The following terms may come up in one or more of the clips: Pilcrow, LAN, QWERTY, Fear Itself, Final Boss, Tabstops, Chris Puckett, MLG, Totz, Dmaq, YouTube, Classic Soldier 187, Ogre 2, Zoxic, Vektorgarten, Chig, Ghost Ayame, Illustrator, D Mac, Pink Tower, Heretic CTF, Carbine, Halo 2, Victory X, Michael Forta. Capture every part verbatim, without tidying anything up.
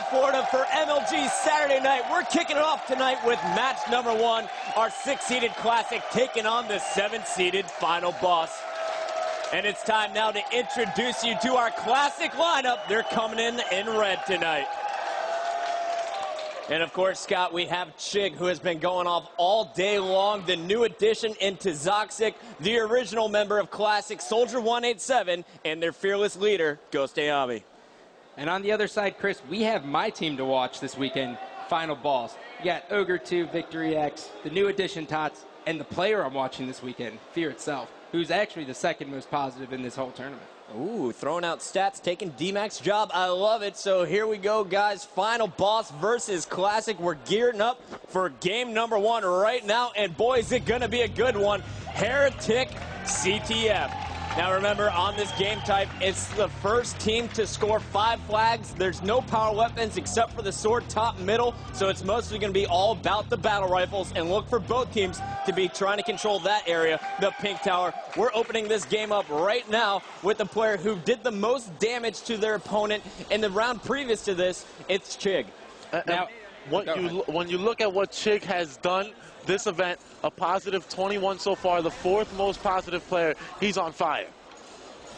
Michael Forta for M L G Saturday night. We're kicking it off tonight with match number one, our six-seeded Classic taking on the seven-seeded Final Boss. And it's time now to introduce you to our Classic lineup. They're coming in in red tonight. And of course, Scott, we have Chig, who has been going off all day long, the new addition into Zoxic, the original member of Classic Soldier one eighty-seven, and their fearless leader, Ghost Ayame. And on the other side, Chris, we have my team to watch this weekend, Final Boss. You got Ogre two, Victory X, the new addition, Totz, and the player I'm watching this weekend, Fear Itself, who's actually the second most positive in this whole tournament. Ooh, throwing out stats, taking D Mac's job. I love it. So here we go, guys. Final Boss versus Classic. We're gearing up for game number one right now, and boy, is it going to be a good one. Heretic C T F. Now remember, on this game type, it's the first team to score five flags. There's no power weapons except for the sword top middle, so it's mostly going to be all about the battle rifles, and look for both teams to be trying to control that area, the Pink Tower. We're opening this game up right now with the player who did the most damage to their opponent in the round previous to this. It's Chig. Uh, now, what you, when you look at what Chig has done this event, a positive twenty-one so far, the fourth most positive player. He's on fire.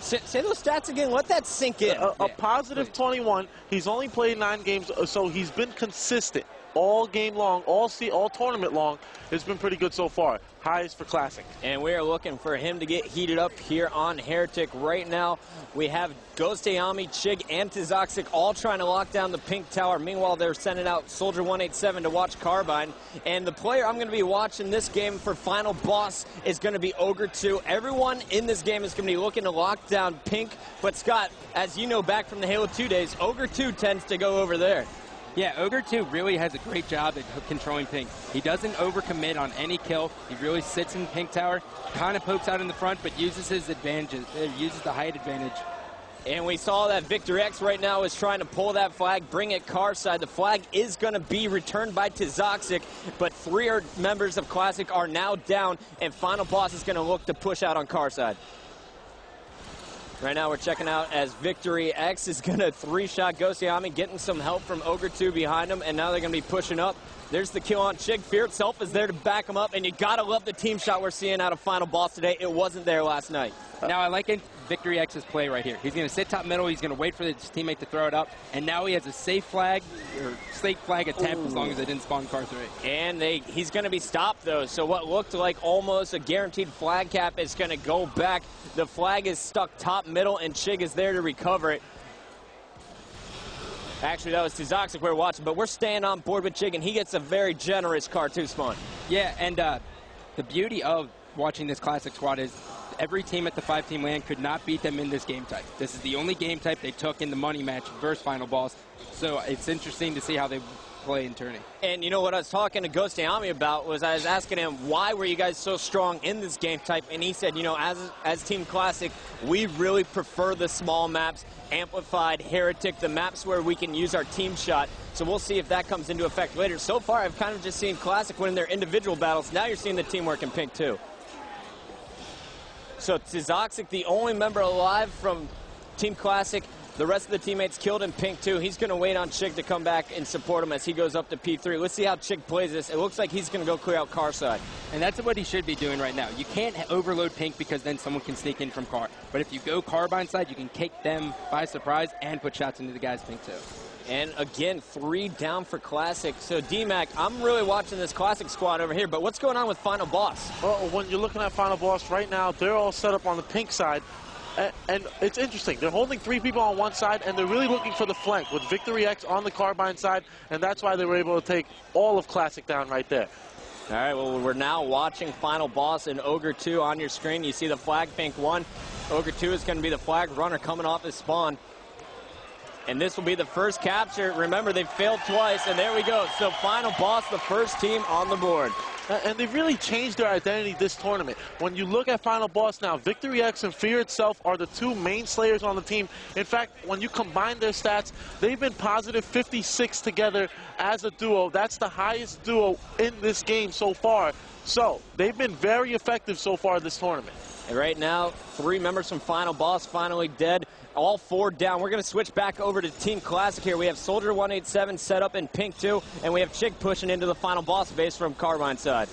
Say, say those stats again. Let that sink in. A, a positive twenty-one. He's only played nine games, so he's been consistent all game long, all see, all tournament long. It's been pretty good so far. Highest for Classic. And we are looking for him to get heated up here on Heretic right now. We have Ghost Ayame, Chig, and Zoxic all trying to lock down the Pink Tower. Meanwhile, they're sending out Soldier one eighty-seven to watch Carbine. And the player I'm going to be watching this game for Final Boss is going to be Ogre two. Everyone in this game is going to be looking to lock down Pink. But Scott, as you know back from the Halo two days, Ogre two tends to go over there. Yeah, Ogre two really has a great job at controlling Pink. He doesn't overcommit on any kill. He really sits in Pink Tower, kind of pokes out in the front, but uses his advantages, uses the height advantage. And we saw that Victor X right now is trying to pull that flag, bring it car side. The flag is going to be returned by Zoxic, but three members of Classic are now down, and Final Boss is going to look to push out on car side. Right now we're checking out as Victory X is going to three-shot Ghost Ayame, getting some help from Ogre two behind him, and now they're going to be pushing up. There's the kill on Chig. Fear Itself is there to back him up, and you got to love the team shot we're seeing out of Final Boss today. It wasn't there last night. Now I like Victory X's play right here. He's going to sit top middle, he's going to wait for his teammate to throw it up, and now he has a safe flag, or safe flag attempt. Ooh. As long as they didn't spawn car three. And they, he's going to be stopped though, so what looked like almost a guaranteed flag cap is going to go back. The flag is stuck top middle, and Chig is there to recover it. Actually, that was Zoxic we were watching, but we're staying on board with Chig, and he gets a very generous car two spawn. Yeah, and uh, the beauty of watching this Classic squad is every team at the five-team LAN could not beat them in this game type. This is the only game type they took in the money match versus Final Boss. So it's interesting to see how they play in tourney. And you know what I was talking to Ghost Ayame about was I was asking him, why were you guys so strong in this game type? And he said, you know, as, as Team Classic, we really prefer the small maps, Amplified, Heretic, the maps where we can use our team shot. So we'll see if that comes into effect later. So far, I've kind of just seen Classic win their individual battles. Now you're seeing the teamwork in Pink, too. So Zoxic, the only member alive from Team Classic. The rest of the teammates killed in Pink, too. He's going to wait on Chig to come back and support him as he goes up to P three. Let's see how Chig plays this. It looks like he's going to go clear out car side. And that's what he should be doing right now. You can't overload Pink because then someone can sneak in from car. But if you go Carbine side, you can take them by surprise and put shots into the guys Pink, too. And again, three down for Classic. So, D Mac, I'm really watching this Classic squad over here, but what's going on with Final Boss? Well, when you're looking at Final Boss right now, they're all set up on the Pink side. And, and it's interesting. They're holding three people on one side, and they're really looking for the flank with Victory X on the Carbine side, and that's why they were able to take all of Classic down right there. All right, well, we're now watching Final Boss and Ogre two on your screen. You see the flag, Pink one. Ogre two is going to be the flag runner coming off his spawn. And this will be the first capture. Remember, they've failed twice, and there we go. So Final Boss, the first team on the board. And they've really changed their identity this tournament. When you look at Final Boss now, Victory X and Fear Itself are the two main slayers on the team. In fact, when you combine their stats, they've been positive fifty-six together as a duo. That's the highest duo in this game so far. So they've been very effective so far this tournament. And right now, three members from Final Boss finally dead. all four down. We're going to switch back over to Team Classic here. We have Soldier one eighty-seven set up in Pink two, and we have Chig pushing into the final boss base from Carbine side.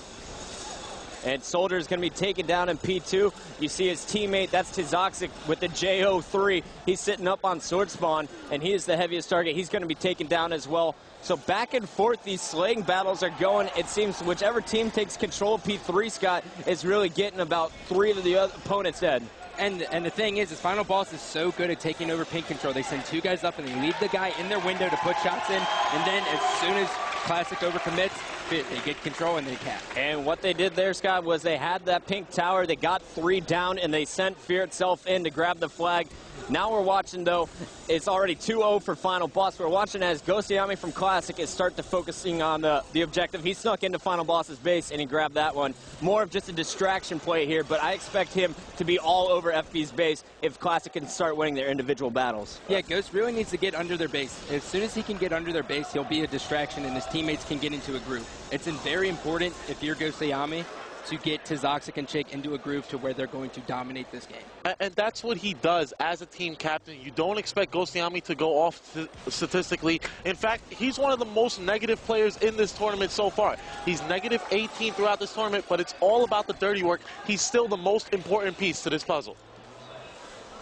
And Soldier is going to be taken down in P two. You see his teammate, that's Zoxic with the J O three. He's sitting up on Sword Spawn, and he is the heaviest target. He's going to be taken down as well. So back and forth, these slaying battles are going. It seems whichever team takes control of P three, Scott, is really getting about three of the other opponents' head. And, and the thing is, is Final Boss is so good at taking over pink control. They send two guys up and they leave the guy in their window to put shots in. And then as soon as Classic overcommits, they get control and they cap. And what they did there, Scott, was they had that pink tower. They got three down and they sent Fear Itself in to grab the flag. Now we're watching, though, it's already two oh for Final Boss. We're watching as Ghost Ayame from Classic is start to focusing on the, the objective. He snuck into Final Boss's base and he grabbed that one. More of just a distraction play here, but I expect him to be all over F B's base if Classic can start winning their individual battles. Yeah, Ghost really needs to get under their base. As soon as he can get under their base, he'll be a distraction and his teammates can get into a group. It's very important if you're Ghost Ayame to get Zoxic and Chig into a groove to where they're going to dominate this game. And that's what he does as a team captain. You don't expect Ghost Ayame to go off statistically. In fact, he's one of the most negative players in this tournament so far. He's negative eighteen throughout this tournament, but it's all about the dirty work. He's still the most important piece to this puzzle.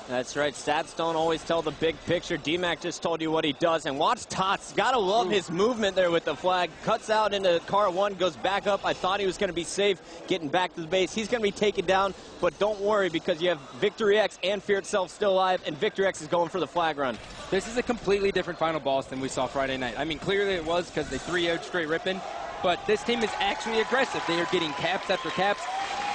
That's right. Stats don't always tell the big picture. Dmaq just told you what he does. And watch Totz. Gotta love his movement there with the flag. Cuts out into car one, goes back up. I thought he was going to be safe getting back to the base. He's going to be taken down, but don't worry because you have Victory X and Fear Itself still alive, and Victory X is going for the flag run. This is a completely different Final Boss than we saw Friday night. I mean, clearly it was because they three oh'd straight ripping, but this team is actually aggressive. They are getting caps after caps.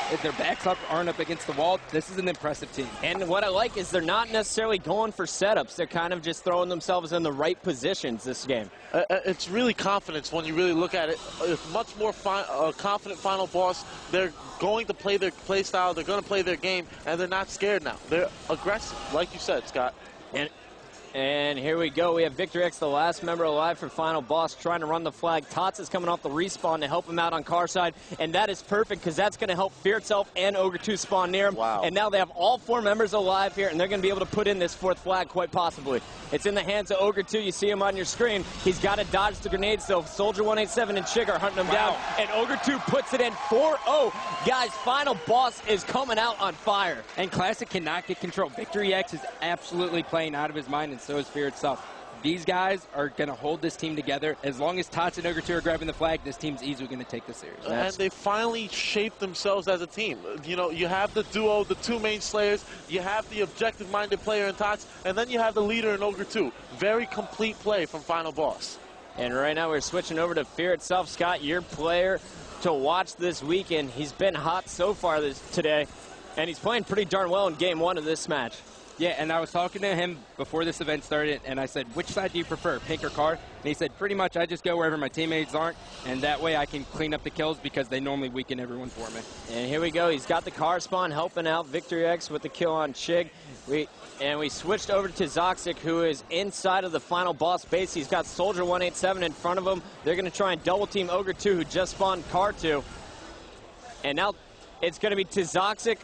If their backs up aren't up against the wall, this is an impressive team. And what I like is they're not necessarily going for setups. They're kind of just throwing themselves in the right positions this game. Uh, it's really confidence when you really look at it. It's much more fi uh, confident Final Boss. They're going to play their play style. They're going to play their game, and they're not scared now. They're aggressive, like you said, Scott. And And here we go. We have Victory X, the last member alive for Final Boss, trying to run the flag. Tots is coming off the respawn to help him out on car side, and that is perfect because that's going to help Fear Itself and Ogre two spawn near him. Wow. And now they have all four members alive here, and they're going to be able to put in this fourth flag quite possibly. It's in the hands of Ogre two. You see him on your screen. He's got to dodge the grenades, though. Soldier one eighty-seven and Chig are hunting him wow. down, and Ogre two puts it in four oh. Guys, Final Boss is coming out on fire. And Classic cannot get control. Victory X is absolutely playing out of his mind, and so is Fear Itself. These guys are going to hold this team together. As long as Tots and Ogre two are grabbing the flag, this team's easily going to take the series. And they finally shaped themselves as a team. You know, you have the duo, the two main slayers. You have the objective-minded player in Tots, and then you have the leader in Ogre two. Very complete play from Final Boss. And right now we're switching over to Fear Itself. Scott, your player to watch this weekend. He's been hot so far this, today, and he's playing pretty darn well in game one of this match. Yeah, and I was talking to him before this event started, and I said, which side do you prefer, pink or car? And he said, pretty much I just go wherever my teammates aren't, and that way I can clean up the kills because they normally weaken everyone for me. And here we go. He's got the car spawn helping out Victory X with the kill on Chig. We, and we switched over to Zoxic, who is inside of the Final Boss base. He's got Soldier one eighty-seven in front of him. They're going to try and double-team Ogre two, who just spawned car two. And now it's going to be Zoxic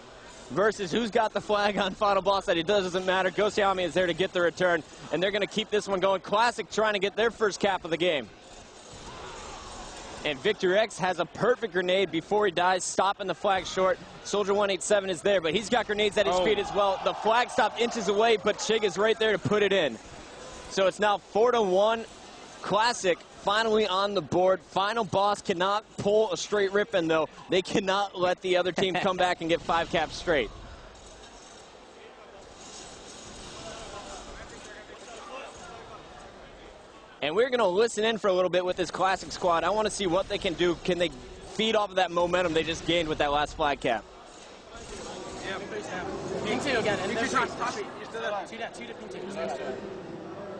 versus who's got the flag on Final Boss. That it doesn't matter. Ghost Ayame is there to get the return, and they're going to keep this one going. Classic trying to get their first cap of the game. And Victor X has a perfect grenade before he dies, stopping the flag short. Soldier one eighty-seven is there, but he's got grenades at his oh. feet as well. The flag stopped inches away, but Chig is right there to put it in. So it's now four to one. Classic finally on the board. Final Boss cannot pull a straight rip in, though. They cannot let the other team come back and get five caps straight. And we're going to listen in for a little bit with this Classic squad. I want to see what they can do. Can they feed off of that momentum they just gained with that last flag cap? Yeah, please have it. Ping two again. And there's two down, two to ping two.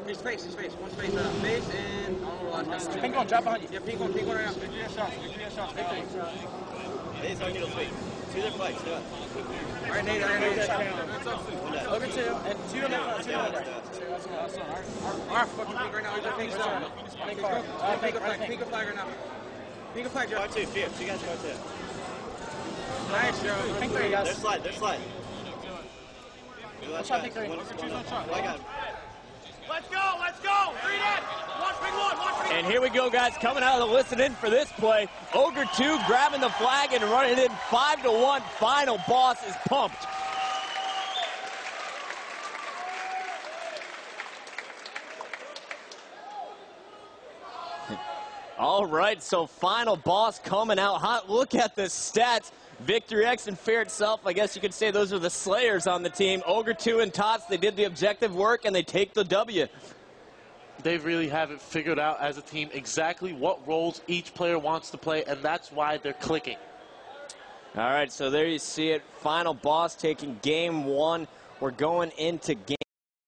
His face, his face, one space out. Face and I don't know what last guy. Pink one, drop behind you. Yeah, pink one, pink one right out. Victory X shots, Victory X shots, Victory X shots. Face on your face. Two their flags, yeah. Alright, Nate, alright, Nate. Look at two. And two on that one, two on that one. Alright, fucking pink right now. He's on pink zone. Pink card. Pink a flag, pink a flag right now. Pink a flag, Joe. Go two, fear. You guys go two. Alright, Joe. Pink three, guys. They're slide, they're slide. Let's shot, victory. Let's go, let's go. Read it. Watch big one, watch big. And here we go, guys, coming out of the listen in for this play. Ogre two grabbing the flag and running in five to one. Final Boss is pumped. All right, so Final Boss coming out hot. Look at the stats. Victory X and Fear Itself, I guess you could say those are the slayers on the team. Ogre two and Totz, they did the objective work, and they take the W. They really haven't figured out as a team exactly what roles each player wants to play, and that's why they're clicking. All right, so there you see it. Final Boss taking game one. We're going into game.